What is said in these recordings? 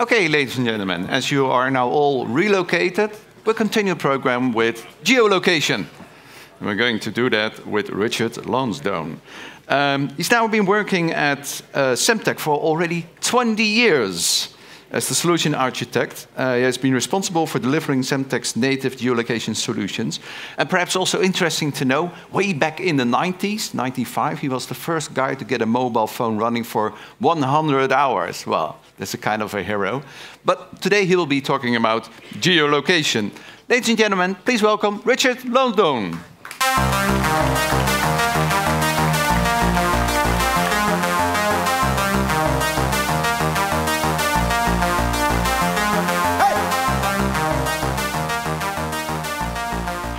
Okay, ladies and gentlemen, as you are now all relocated, we'll continue the program with geolocation. We're going to do that with Richard Lansdowne. He's now been working at Semtech for already 20 years. As the solution architect, he has been responsible for delivering Semtech's native geolocation solutions. And perhaps also interesting to know, way back in the 90s, 95, he was the first guy to get a mobile phone running for 100 hours. Well, that's a kind of a hero. But today he will be talking about geolocation. Ladies and gentlemen, please welcome Richard Lansdowne.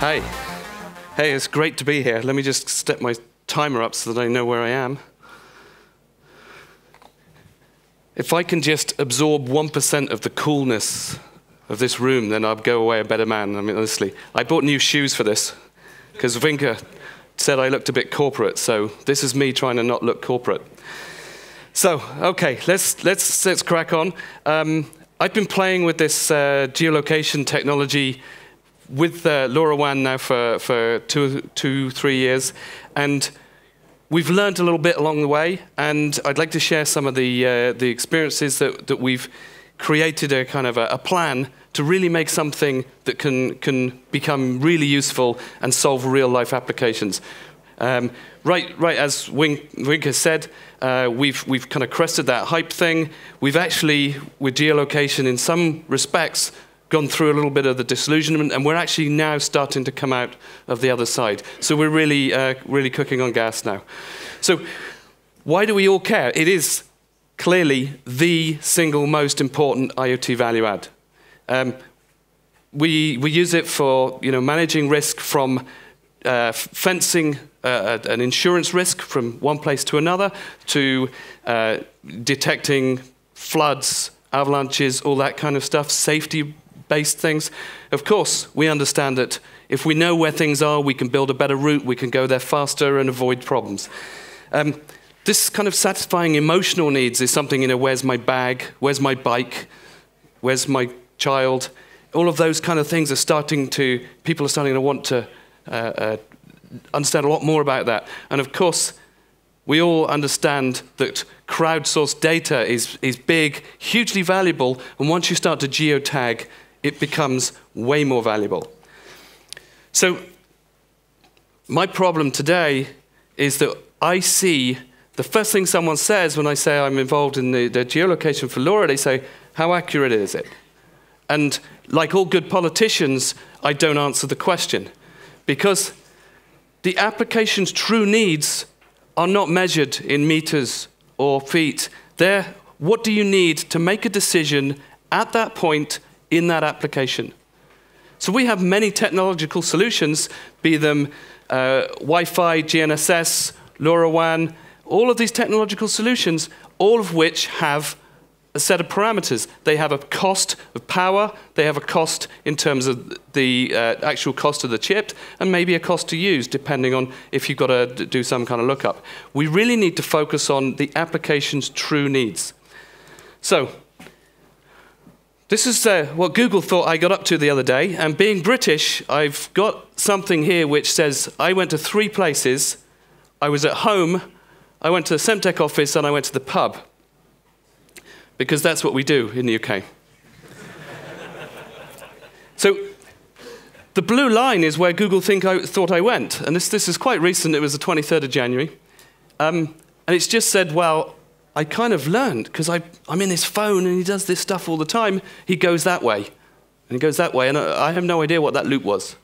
Hey. Hey, it's great to be here. Let me just step my timer up so that I know where I am. If I can just absorb 1% of the coolness of this room, then I'll go away a better man. I mean, honestly, I bought new shoes for this because Vinka said I looked a bit corporate, so this is me trying to not look corporate. So, okay, let's crack on. I've been playing with this geolocation technology with LoRaWAN now for two, 3 years, and we've learned a little bit along the way, and I'd like to share some of the experiences that we've created a kind of a plan to really make something that can become really useful and solve real-life applications. Right, as Winker said, we've kind of crested that hype thing. We've actually, with geolocation in some respects, gone through a little bit of the disillusionment, and we're actually now starting to come out of the other side. So we're really, really cooking on gas now. So why do we all care? It is clearly the single most important IoT value add. We use it for managing risk from fencing an insurance risk from one place to another, to detecting floods, avalanches, all that kind of stuff, safety-based things. Of course, we understand that if we know where things are, we can build a better route, we can go there faster and avoid problems. This kind of satisfying emotional needs is something, where's my bag, where's my bike, where's my child? All of those kind of things are starting to, people are starting to want to understand a lot more about that. And of course, we all understand that crowdsourced data is big, hugely valuable, and once you start to geotag, it becomes way more valuable. So my problem today is that I see the first thing someone says when I say I'm involved in the geolocation for LoRa, they say, how accurate is it? And like all good politicians, I don't answer the question, because the application's true needs are not measured in meters or feet. They're what do you need to make a decision at that point in that application. So we have many technological solutions, be them Wi-Fi, GNSS, LoRaWAN, all of these technological solutions, all of which have a set of parameters. They have a cost of power, they have a cost in terms of the actual cost of the chip, and maybe a cost to use, depending on if you've got to do some kind of lookup. We really need to focus on the application's true needs. So this is what Google thought I got up to the other day, and being British, I've got something here which says I went to 3 places. I was at home, I went to the Semtech office, and I went to the pub, because that's what we do in the UK. So the blue line is where Google thought I went. And this is quite recent. It was the 23rd of January. And it's just said, well, I kind of learned, because I'm in his phone, and he does this stuff all the time. He goes that way, and he goes that way. And I have no idea what that loop was.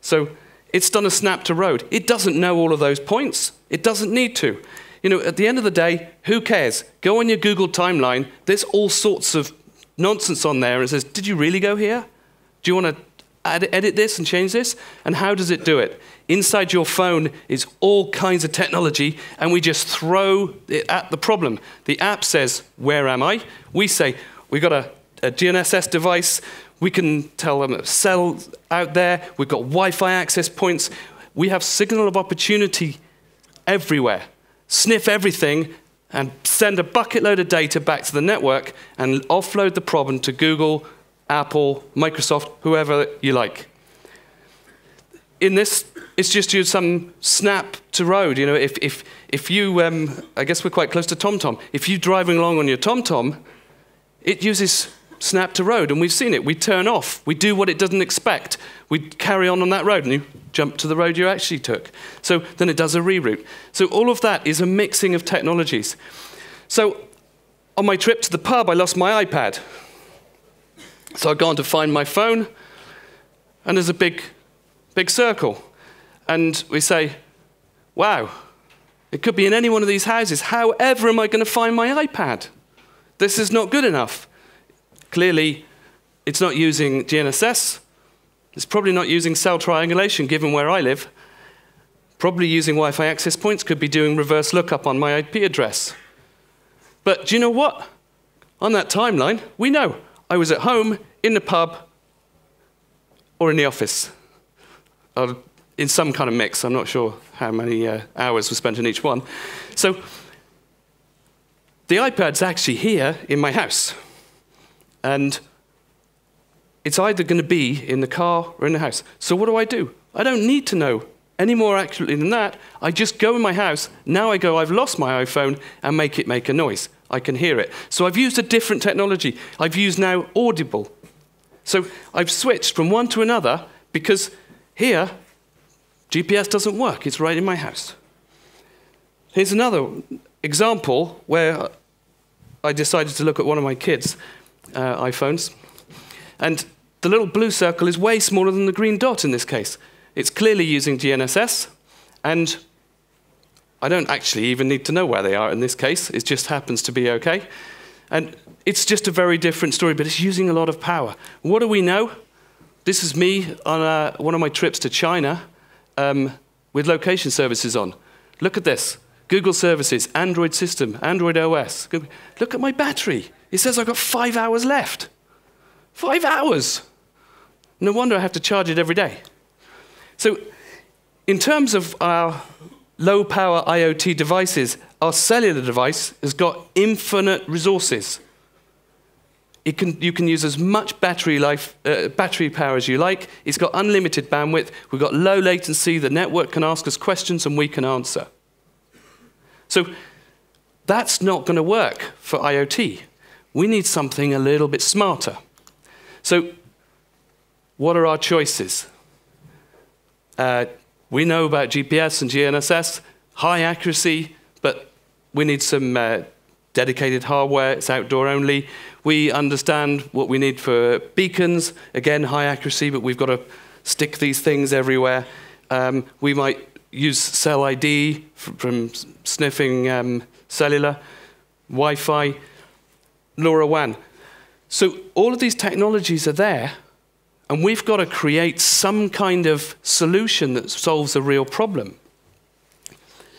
So it's done a snap to road. It doesn't know all of those points. It doesn't need to. At the end of the day, who cares? Go on your Google timeline. There's all sorts of nonsense on there. It says, did you really go here? Do you want to edit this and change this? And how does it do it? Inside your phone is all kinds of technology, and we just throw it at the problem. The app says, where am I? We say, we've got a GNSS device. We can tell them a cell out there. We've got Wi-Fi access points. We have signal of opportunity everywhere. Sniff everything, and send a bucket load of data back to the network and offload the problem to Google, Apple, Microsoft, whoever you like. In this, it's just you some snap to road. You know, if you, I guess we're quite close to TomTom. If you're driving along on your TomTom, it uses snap to road, and we've seen it. We turn off. We do what it doesn't expect. We carry on that road, and you jump to the road you actually took. So then it does a reroute. So all of that is a mixing of technologies. So on my trip to the pub, I lost my iPad. So I've gone to find my phone, and there's a big circle. And we say, wow, it could be in any one of these houses. However, am I going to find my iPad? This is not good enough. Clearly, it's not using GNSS. It's probably not using cell triangulation, given where I live. Probably using Wi-Fi access points, could be doing reverse lookup on my IP address. But do you know what? On that timeline, we know. I was at home, in the pub, or in the office. In some kind of mix. I'm not sure how many hours were spent in each one. So the iPad's actually here in my house. And it's either going to be in the car or in the house. So what do? I don't need to know any more accurately than that. I just go in my house. Now I go, I've lost my iPhone, and make it make a noise. I can hear it. So I've used a different technology. I've used now Audible. So I've switched from one to another because here, GPS doesn't work. It's right in my house. Here's another example where I decided to look at one of my kids' iPhones. And the little blue circle is way smaller than the green dot in this case. It's clearly using GNSS, and I don't actually even need to know where they are in this case. It just happens to be OK. And it's just a very different story, but it's using a lot of power. What do we know? This is me on one of my trips to China with location services on. Look at this. Google services, Android system, Android OS. Look at my battery. It says I've got 5 hours left. 5 hours. No wonder I have to charge it every day. So in terms of our low-power IoT devices, our cellular device has got infinite resources. You can use as much battery power as you like. It's got unlimited bandwidth. We've got low latency. The network can ask us questions, and we can answer. So that's not going to work for IoT. We need something a little bit smarter. So what are our choices? We know about GPS and GNSS, high accuracy, but we need some dedicated hardware. It's outdoor only. We understand what we need for beacons. Again, high accuracy, but we've got to stick these things everywhere. We might use cell ID from sniffing cellular, Wi-Fi, LoRaWAN. So all of these technologies are there, and we've got to create some kind of solution that solves a real problem.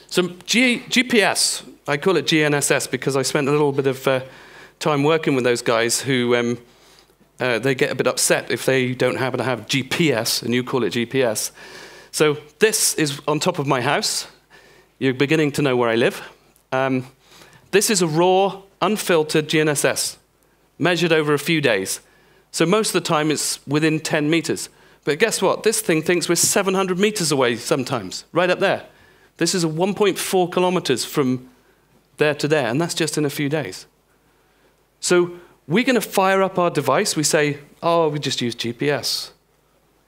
So GPS, I call it GNSS because I spent a little bit of time working with those guys who they get a bit upset if they don't happen to have GPS, and you call it GPS. So this is on top of my house. You're beginning to know where I live. This is a raw, unfiltered GNSS, measured over a few days. So most of the time, it's within 10 meters. But guess what? This thing thinks we're 700 meters away sometimes, right up there. This is 1.4 kilometers from there to there, and that's just in a few days. So we're going to fire up our device. We say, oh, we just use GPS.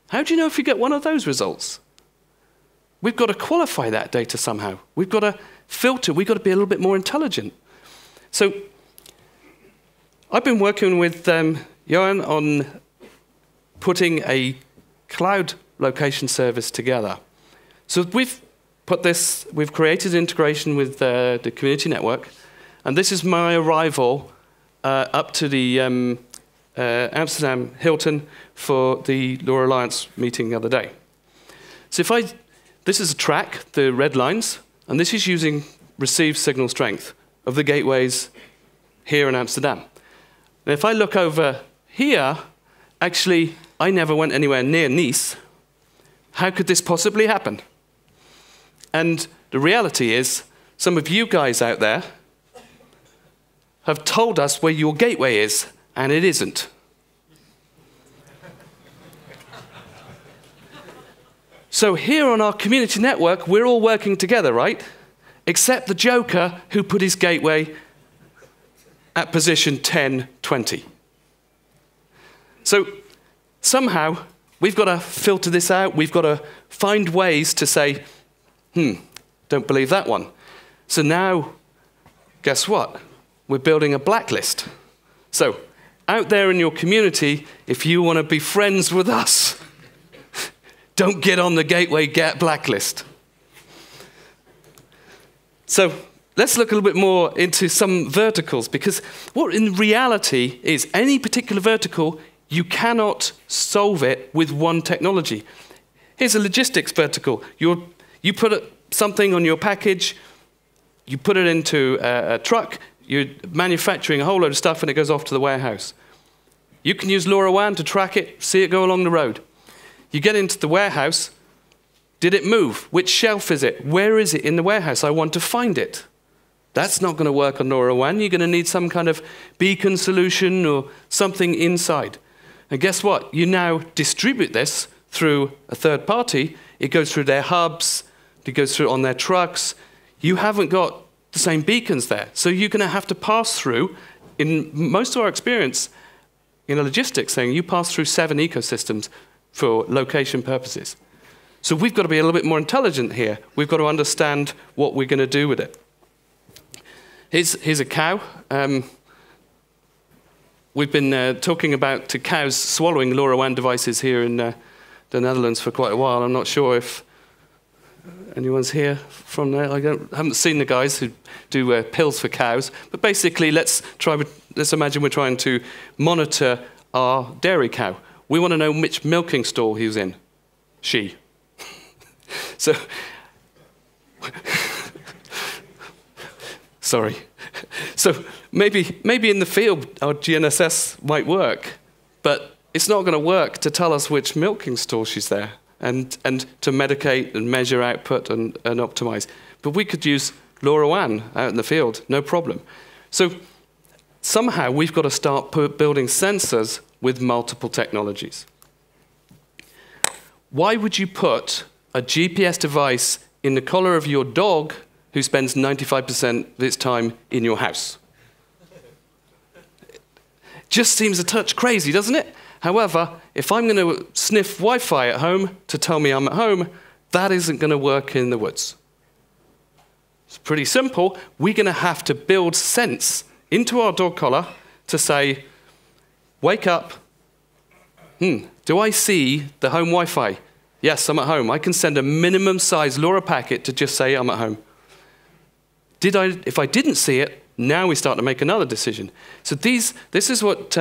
How do you know if you get one of those results? We've got to qualify that data somehow. We've got to filter. We've got to be a little bit more intelligent. So I've been working with Johan on putting a cloud location service together. So we've put this, we've created integration with the community network, and this is my arrival up to the Amsterdam Hilton for the LoRa Alliance meeting the other day. So if this is a track, the red lines, and this is using received signal strength of the gateways here in Amsterdam. And if I look over here, actually, I never went anywhere near Nice. How could this possibly happen? And the reality is, some of you guys out there have told us where your gateway is, and it isn't. So here on our community network, we're all working together, right? Except the joker who put his gateway at position 10, 20. So somehow, we've got to filter this out. We've got to find ways to say, don't believe that one. So now, guess what? We're building a blacklist. So out there in your community, if you want to be friends with us, don't get on the gateway get blacklist. So let's look a little bit more into some verticals, because what in reality is any particular vertical, you cannot solve it with one technology. Here's a logistics vertical. You put something on your package, you put it into a truck, you're manufacturing a whole load of stuff, and it goes off to the warehouse. You can use LoRaWAN to track it, see it go along the road. You get into the warehouse. Did it move? Which shelf is it? Where is it in the warehouse? I want to find it. That's not going to work on LoRaWAN. You're going to need some kind of beacon solution or something inside. And guess what? You now distribute this through a third party. It goes through their hubs. It goes through on their trucks. You haven't got the same beacons there. So you're going to have to pass through, in most of our experience in a logistics thing, you pass through 7 ecosystems for location purposes. So we've got to be a little bit more intelligent here. We've got to understand what we're going to do with it. Here's a cow. We've been talking about cows swallowing LoRaWAN devices here in the Netherlands for quite a while. I'm not sure if anyone's here from there. I haven't seen the guys who do pills for cows. But basically, let's imagine we're trying to monitor our dairy cow. We want to know which milking stall he was in. She. So, sorry. So maybe in the field our GNSS might work, but it's not going to work to tell us which milking stall she's there and to medicate and measure output and optimize. But we could use LoRaWAN out in the field, no problem. So somehow we've got to start building sensors with multiple technologies. Why would you put a GPS device in the collar of your dog who spends 95% of its time in your house? It just seems a touch crazy, doesn't it? However, if I'm going to sniff Wi-Fi at home to tell me I'm at home, that isn't going to work in the woods. It's pretty simple. We're going to have to build sense into our dog collar to say, wake up. Do I see the home Wi-Fi? Yes, I'm at home. I can send a minimum size LoRa packet to just say I'm at home. If I didn't see it, now we start to make another decision. So this is what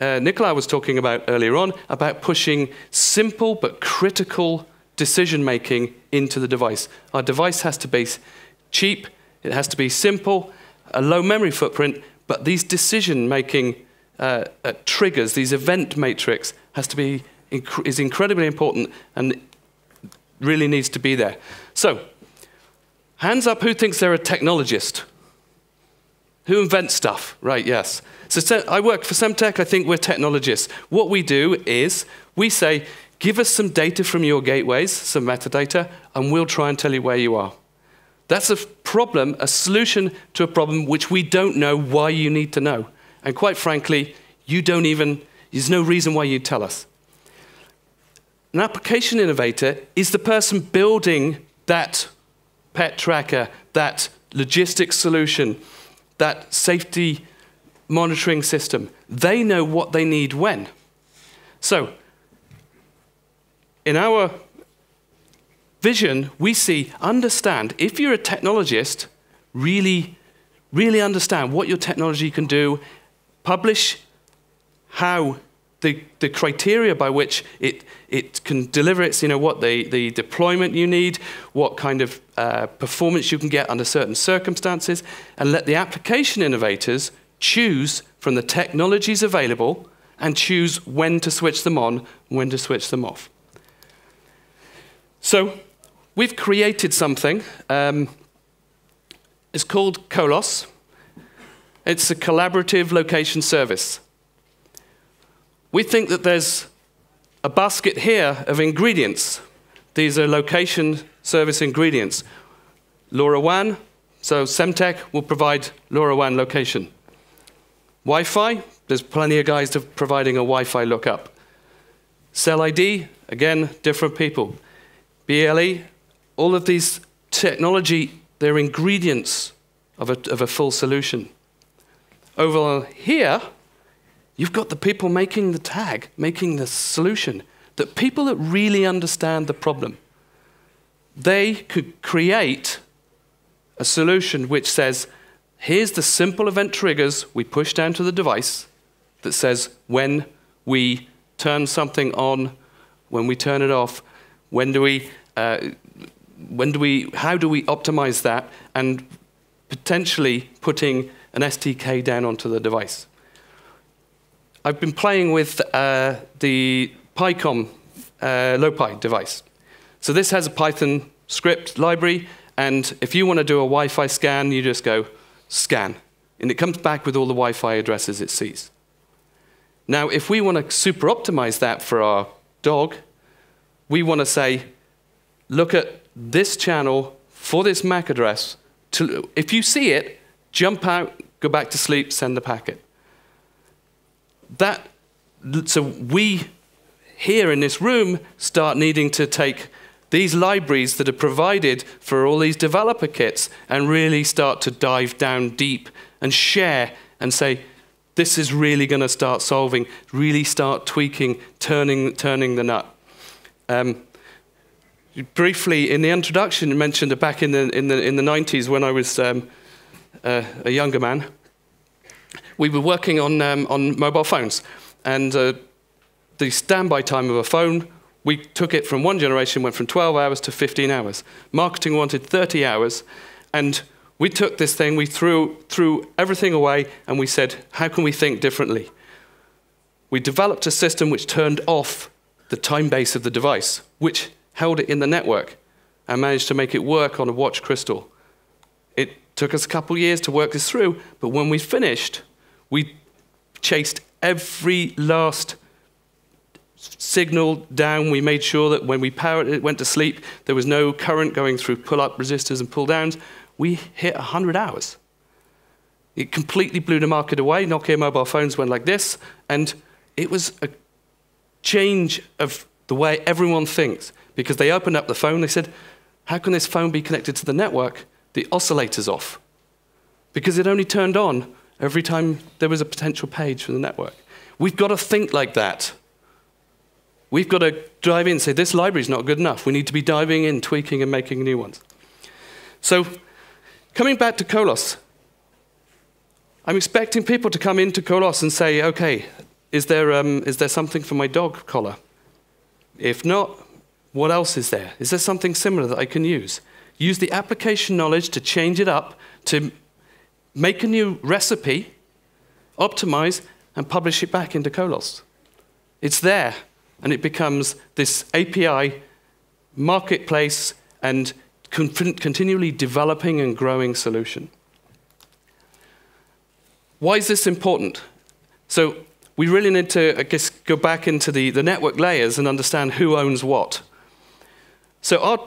Nicola was talking about earlier on, about pushing simple but critical decision-making into the device. Our device has to be cheap, it has to be simple, a low memory footprint, but these decision-making triggers, these event matrix, is incredibly important and really needs to be there. So, hands up who thinks they're a technologist? Who invents stuff? Right, yes. So I work for Semtech. I think we're technologists. What we do is we say, give us some data from your gateways, some metadata, and we'll try and tell you where you are. That's a problem, a solution to a problem which we don't know why you need to know. And quite frankly, there's no reason why you'd tell us. An application innovator is the person building that pet tracker, that logistics solution, that safety monitoring system. They know what they need when. So in our vision, we see, understand, if you're a technologist, really understand what your technology can do, publish how the criteria by which it can deliver its, what the deployment you need, what kind of performance you can get under certain circumstances, and let the application innovators choose from the technologies available and choose when to switch them on, when to switch them off. So we've created something. It's called COLLOS. It's a collaborative location service. We think that there's a basket here of ingredients. These are location service ingredients. LoRaWAN, so Semtech will provide LoRaWAN location. Wi-Fi, there's plenty of guys providing a Wi-Fi lookup. Cell ID, again, different people. BLE, all of these technology, they're ingredients of a full solution. Over here, you've got the people making the tag, making the solution, the people that really understand the problem. They could create a solution which says, here's the simple event triggers we push down to the device that says when we turn something on, when we turn it off, how do we optimize that, and potentially putting an SDK down onto the device. I've been playing with the Pycom LoPy device. So this has a Python script library, and if you want to do a Wi-Fi scan, you just go scan, and it comes back with all the Wi-Fi addresses it sees. Now, if we want to super optimize that for our dog, we want to say, look at this channel for this MAC address. If you see it, jump out, go back to sleep, send the packet. So we, here in this room, start needing to take these libraries that are provided for all these developer kits and really start to dive down deep and share and say, this is really going to start solving, really start tweaking, turning the nut. Briefly, in the introduction, you mentioned back in the 90s when I was a younger man, we were working on mobile phones. And the standby time of a phone, we took it from one generation, went from 12 hours to 15 hours. Marketing wanted 30 hours. And we took this thing, we threw everything away, and we said, how can we think differently? We developed a system which turned off the time base of the device, which held it in the network, and managed to make it work on a watch crystal. It took us a couple of years to work this through, but when we finished, we chased every last signal down. We made sure that when we powered it, went to sleep, there was no current going through pull-up resistors and pull-downs. We hit 100 hours. It completely blew the market away. Nokia mobile phones went like this, and it was a change of the way everyone thinks. Because they opened up the phone, they said, how can this phone be connected to the network? The oscillator's off. Because it only turned on every time there was a potential page for the network. We've got to think like that. We've got to dive in and say, this library's not good enough. We need to be diving in, tweaking, and making new ones. So coming back to COLLOS, I'm expecting people to come into COLLOS and say, OK, is there something for my dog collar? If not, what else is there? Is there something similar that I can use? Use the application knowledge to change it up, to make a new recipe, optimize, and publish it back into COLLOS. It's there, and it becomes this API marketplace and continually developing and growing solution. Why is this important? So we really need to, I guess, go back into the network layers and understand who owns what. So our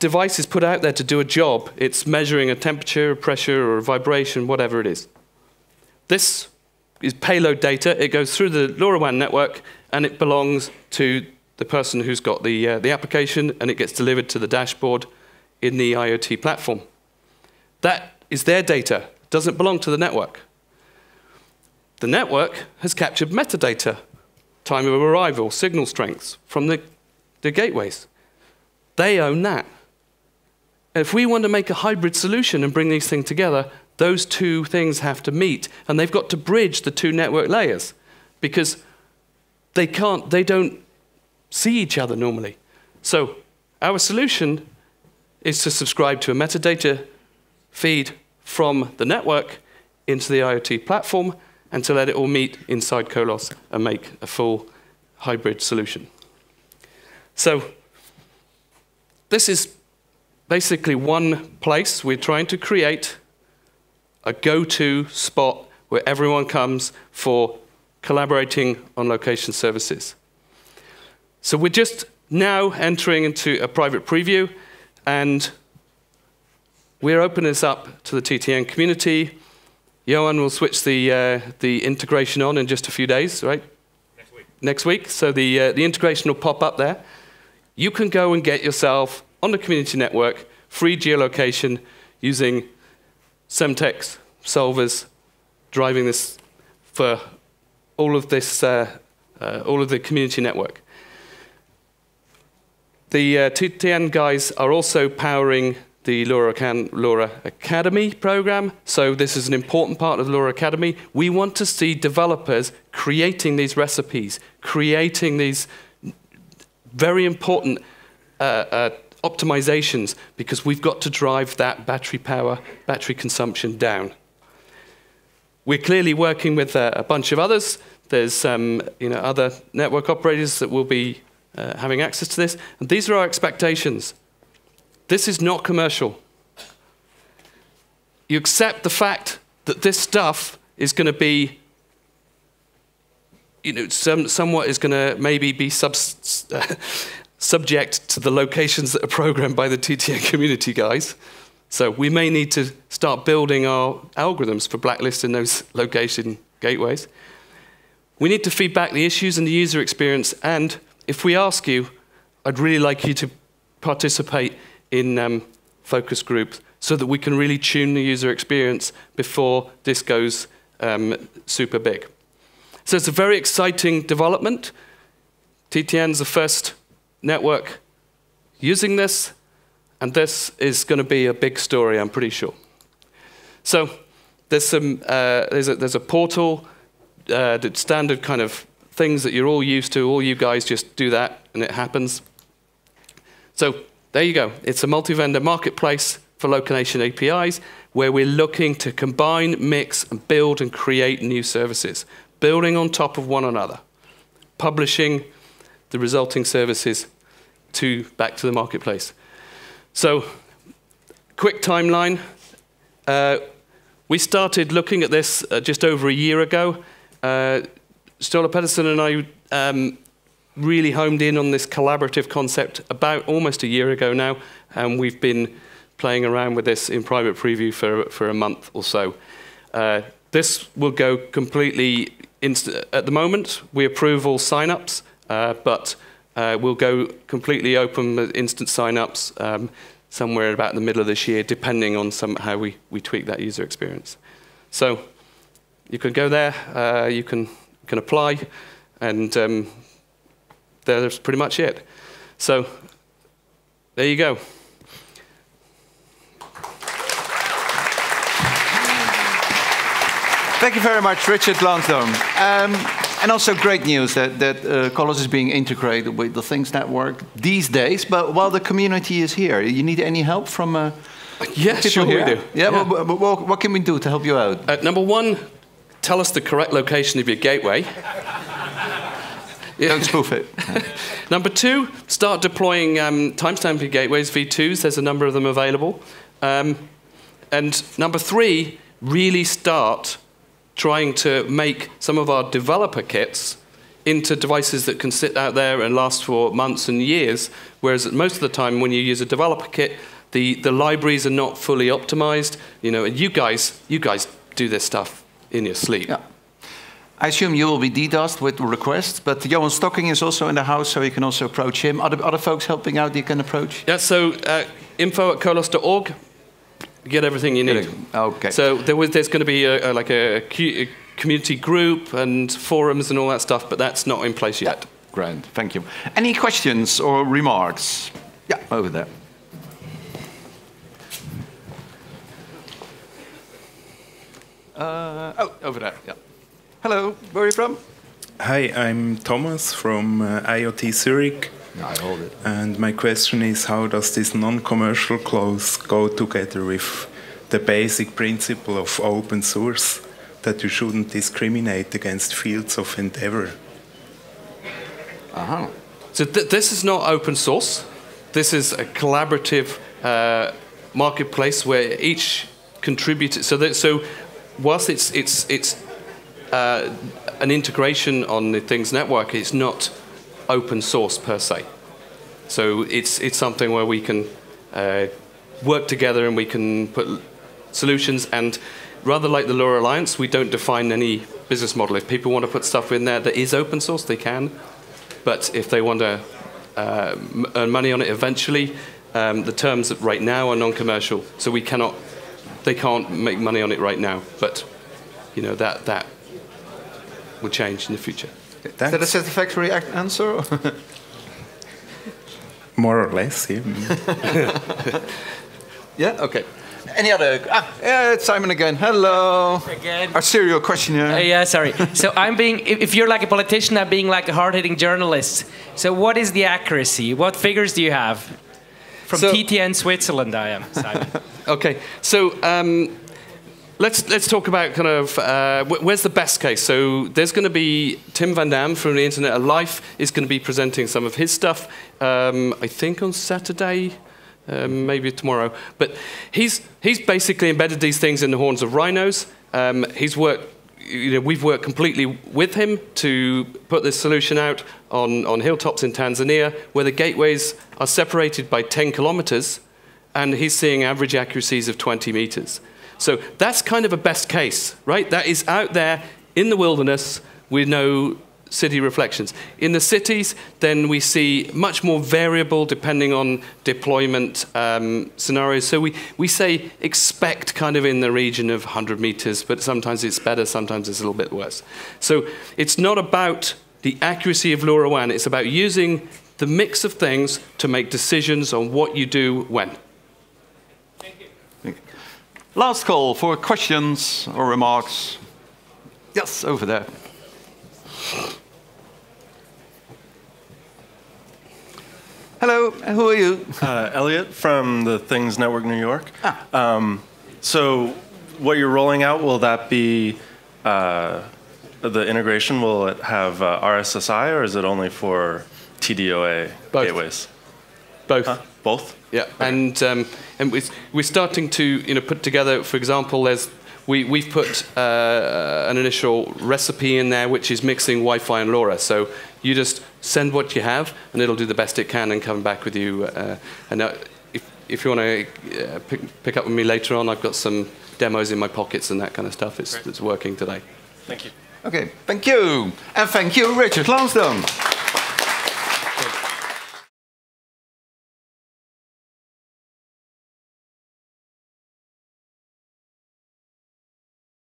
device is put out there to do a job. It's measuring a temperature, a pressure, or a vibration, whatever it is. This is payload data. It goes through the LoRaWAN network, and it belongs to the person who's got the application, and it gets delivered to the dashboard in the IoT platform. That is their data. It doesn't belong to the network. The network has captured metadata, time of arrival, signal strengths, from the gateways. They own that. If we want to make a hybrid solution and bring these things together, those two things have to meet, and they've got to bridge the two network layers, because they don't see each other normally. So our solution is to subscribe to a metadata feed from the network into the IoT platform, and to let it all meet inside COLLOS and make a full hybrid solution. So this is basically one place. We're trying to create a go-to spot where everyone comes for collaborating on location services. So we're just now entering into a private preview, and we're opening this up to the TTN community. Johan will switch the integration on in just a few days, right? Next week. So the integration will pop up there. You can go and get yourself on the community network free geolocation using Semtech solvers driving this for all of the community network. The TTN guys are also powering the LoRa Academy program. So this is an important part of LoRa Academy. We want to see developers creating these recipes, creating these very important optimizations, because we've got to drive that battery consumption down. We're clearly working with a bunch of others. There's other network operators that will be having access to this. And these are our expectations. This is not commercial. You accept the fact that this stuff is going to be, somewhat is going to maybe be subject to the locations that are programmed by the TTN community guys. So we may need to start building our algorithms for blacklisting those location gateways. We need to feed back the issues and the user experience. And if we ask you, I'd really like you to participate in focus groups so that we can really tune the user experience before this goes super big. So it's a very exciting development. TTN's the first network using this, and this is going to be a big story, I'm pretty sure. So there's a portal, the standard kind of things that you're all used to. All you guys just do that, and it happens. So there you go. It's a multi-vendor marketplace for location APIs where we're looking to combine, mix, and build and create new services, building on top of one another, publishing the resulting services back to the marketplace. So quick timeline. We started looking at this just over a year ago. Ståle Pedersen and I really homed in on this collaborative concept about almost a year ago now, and we've been playing around with this in private preview for a month or so. This will go completely instant. At the moment, we approve all signups, but we'll go completely open instant signups somewhere about the middle of this year, depending on how we tweak that user experience. So you can go there, you can apply, and that's pretty much it. So there you go. Thank you very much, Richard Lansdowne. And also great news that COLLOS is being integrated with the Things Network these days, but while the community is here. You need any help from people here? We do. Well, what can we do to help you out? Number one, tell us the correct location of your gateway. Don't spoof it. Number two, start deploying timestamping gateways, V2s. There's a number of them available. And number three, really start trying to make some of our developer kits into devices that can sit out there and last for months and years, whereas most of the time when you use a developer kit, the libraries are not fully optimized. And you guys do this stuff in your sleep. Yeah. I assume you will be DDoSed with requests, but Johan Stocking is also in the house, so you can also approach him. Other folks helping out you can approach? Yeah, so info@collos.org, get everything you need. Okay. So there's going to be a community group and forums and all that stuff, but that's not in place yet. Yeah. Grand, thank you. Any questions or remarks? Yeah, over there. Over there, yeah. Hello, where are you from? Hi, I'm Thomas from IoT Zurich. I hold it. And my question is, how does this non-commercial clause go together with the basic principle of open source, that you shouldn't discriminate against fields of endeavor? Uh-huh. So this is not open source. This is a collaborative marketplace where each contributes. So whilst it's an integration on the Things Network, it's not open source per se. So it's something where we can work together and we can put solutions. And rather like the LoRa Alliance, we don't define any business model. If people want to put stuff in there that is open source, they can. But if they want to earn money on it eventually, the terms right now are non-commercial. So we cannot, they can't make money on it right now. But you know that will change in the future. Thanks. Is that a satisfactory answer? More or less, yeah. Yeah, okay. Any other? Yeah, it's Simon again. Hello. Again. Our serial questionnaire. Yeah, sorry. So I'm being, if you're like a politician, I'm being like a hard-hitting journalist. So what is the accuracy? What figures do you have? From TTN Switzerland, I am, Simon. Okay. So let's talk about kind of where's the best case. So there's going to be Tim Van Dam from the Internet of Life is going to be presenting some of his stuff. I think on Saturday. Maybe tomorrow, but he's basically embedded these things in the horns of rhinos. He's worked, you know, we've worked completely with him to put this solution out on hilltops in Tanzania, where the gateways are separated by 10 kilometers, and he's seeing average accuracies of 20 meters. So that's kind of a best case, right? That is out there in the wilderness with no city reflections. In the cities, then we see much more variable depending on deployment scenarios. So we say expect kind of in the region of 100 meters, but sometimes it's better, sometimes it's a little bit worse. So it's not about the accuracy of LoRaWAN, it's about using the mix of things to make decisions on what you do when. Thank you. Thank you. Last call for questions or remarks. Yes, over there. Hello, who are you? Elliot from the Things Network New York. So what you're rolling out, will that be the integration? Will it have RSSI, or is it only for TDOA gateways? Both. Huh? Both? Yeah, okay. And we're starting to, you know, put together, for example, there's We've put an initial recipe in there, which is mixing Wi-Fi and LoRa. So you just send what you have, and it'll do the best it can and come back with you. And if you want to pick up with me later on, I've got some demos in my pockets and that kind of stuff. It's working today. Thank you. OK, thank you. And thank you, Richard Lansdowne.